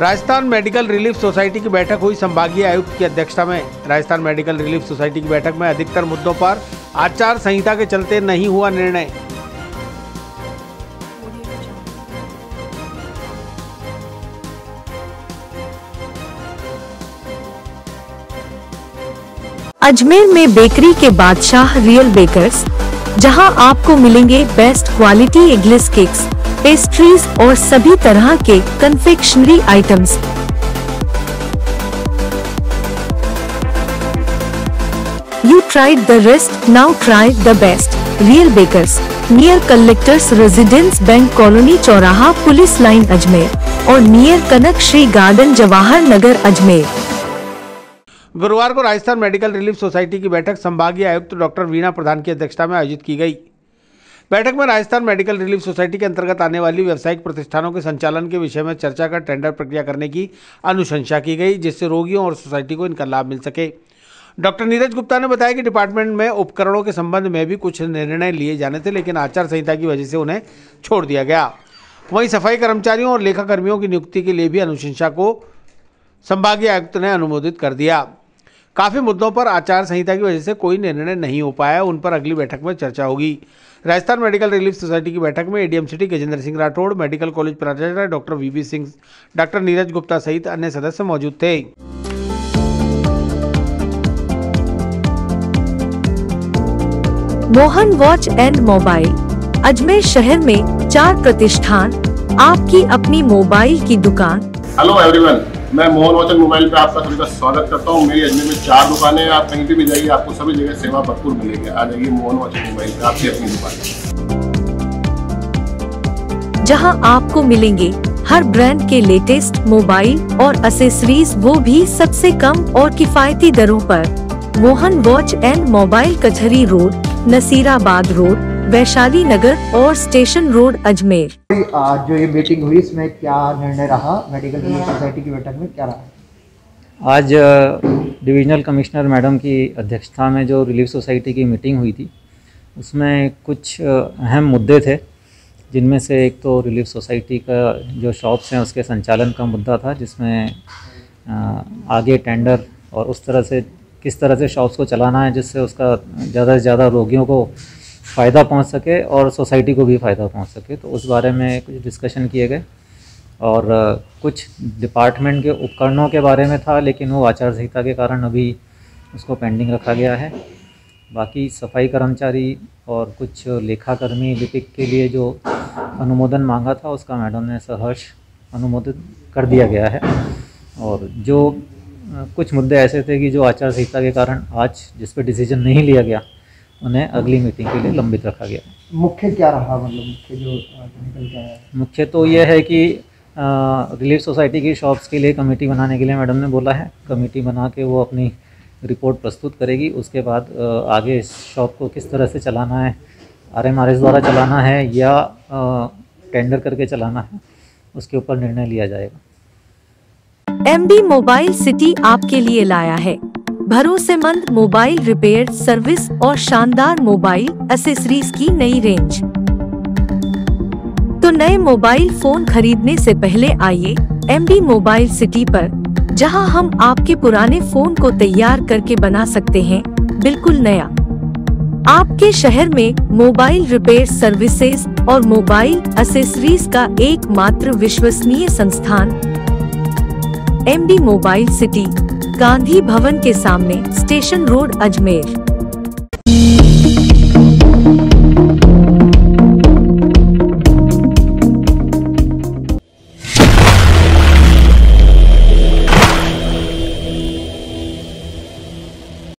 Rajasthan medical relief society की बैठक हुई। संभागीय आयुक्त की अध्यक्षता में राजस्थान मेडिकल रिलीफ सोसाइटी की बैठक में अधिकतर मुद्दों पर आचार संहिता के चलते नहीं हुआ निर्णय। अजमेर में बेकरी के बादशाह रियल बेकर्स, जहां आपको मिलेंगे best quality eggless cakes, pastries और सभी तरह के confectionery items. You tried the rest, now try the best. Real bakers near collectors residence, bank colony, चौराहा, पुलिस लाइन अजमेर और नियर कनक श्री गार्डन, जवाहर नगर अजमेर। गुरुवार को राजस्थान मेडिकल रिलीफ सोसाइटी की बैठक संभागीय आयुक्त डॉक्टर वीणा प्रधान की अध्यक्षता में आयोजित की गई। बैठक में राजस्थान मेडिकल रिलीफ सोसाइटी के अंतर्गत आने वाली व्यावसायिक प्रतिष्ठानों के संचालन के विषय में चर्चा कर टेंडर प्रक्रिया करने की अनुशंसा की गई, जिससे रोगियों और सोसाइटी को इनका लाभ मिल सके। डॉक्टर नीरज गुप्ता ने बताया कि डिपार्टमेंट में उपकरणों के संबंध में भी कुछ निर्णय लिए जाने थे, लेकिन आचार संहिता की वजह से उन्हें छोड़ दिया गया। वहीं सफाई कर्मचारियों और लेखा कर्मियों की नियुक्ति के लिए भी अनुशंसा को संभागीय आयुक्त ने अनुमोदित कर दिया। काफ़ी मुद्दों पर आचार संहिता की वजह से कोई निर्णय नहीं हो पाया, उन पर अगली बैठक में चर्चा होगी। राजस्थान मेडिकल रिलीफ सोसाइटी की बैठक में ADM city Gajendra Singh Rathore, medical college प्राचार्य doctor V B. Singh, doctor Neeraj Gupta सहित अन्य सदस्य मौजूद थे। Mohan watch and mobile Ajmer शहर में 4 प्रतिष्ठान, आपकी अपनी मोबाइल की दुकान। हेलो एवरीवन, मैं मोहन वॉच एंड मोबाइल पे आपका सभी का स्वागत करता हूँ। मेरी अजमेर में 4 दुकानें हैं, आप कहीं भी जाइए आपको सभी जगह सेवा भरपूर मिलेगी। आ जाइए मोहन वॉच एंड मोबाइल पे, आपकी अपनी दुकान, जहां आपको मिलेंगे हर ब्रांड के लेटेस्ट मोबाइल और एसेसरीज, वो भी सबसे कम और किफायती दरों पर। मोहन वॉच एंड मोबाइल कचहरी रोड, नसीराबाद रोड, वैशाली नगर और स्टेशन रोड अजमेर। जो ये मीटिंग हुई इसमें क्या निर्णय रहा? मेडिकल रिलीफ सोसाइटी की बैठक में क्या रहा? आज डिविजनल कमिश्नर मैडम की अध्यक्षता में जो रिलीफ सोसाइटी की मीटिंग हुई थी, उसमें कुछ अहम मुद्दे थे, जिनमें से एक तो रिलीफ सोसाइटी का जो शॉप्स हैं उसके संचालन का मुद्दा था, जिसमें आगे टेंडर और उस तरह से किस तरह से शॉप्स को चलाना है जिससे उसका ज़्यादा से ज़्यादा रोगियों को फ़ायदा पहुंच सके और सोसाइटी को भी फ़ायदा पहुंच सके। तो उस बारे में कुछ डिस्कशन किए गए और कुछ डिपार्टमेंट के उपकरणों के बारे में था, लेकिन वो आचार संहिता के कारण अभी उसको पेंडिंग रखा गया है। बाकी सफाई कर्मचारी और कुछ लेखाकर्मी लिपिक के लिए जो अनुमोदन मांगा था, उसका मैडम ने सहर्ष अनुमोदन कर दिया गया है। और जो कुछ मुद्दे ऐसे थे कि जो आचार संहिता के कारण आज जिस पर डिसीजन नहीं लिया गया, उन्हें अगली मीटिंग के लिए लंबित रखा गया। मुख्य क्या रहा? मतलब मुख्य जो निकल गया है, मुख्य तो यह है कि रिलीफ सोसाइटी की शॉप्स के लिए कमेटी बनाने के लिए मैडम ने बोला है। कमेटी बना के वो अपनी रिपोर्ट प्रस्तुत करेगी। उसके बाद आगे इस शॉप को किस तरह से चलाना है, आरएमआरएस द्वारा चलाना है या टेंडर करके चलाना है, उसके ऊपर निर्णय लिया जाएगा। MB मोबाइल सिटी आपके लिए लाया है भरोसेमंद मोबाइल रिपेयर सर्विस और शानदार मोबाइल एसेसरीज की नई रेंज। तो नए मोबाइल फोन खरीदने से पहले आइए MB मोबाइल सिटी पर, जहां हम आपके पुराने फोन को तैयार करके बना सकते हैं बिल्कुल नया। आपके शहर में मोबाइल रिपेयर सर्विसेज और मोबाइल एसेसरीज का एकमात्र विश्वसनीय संस्थान MB mobile city, Gandhi Bhawan के सामने, स्टेशन रोड अजमेर।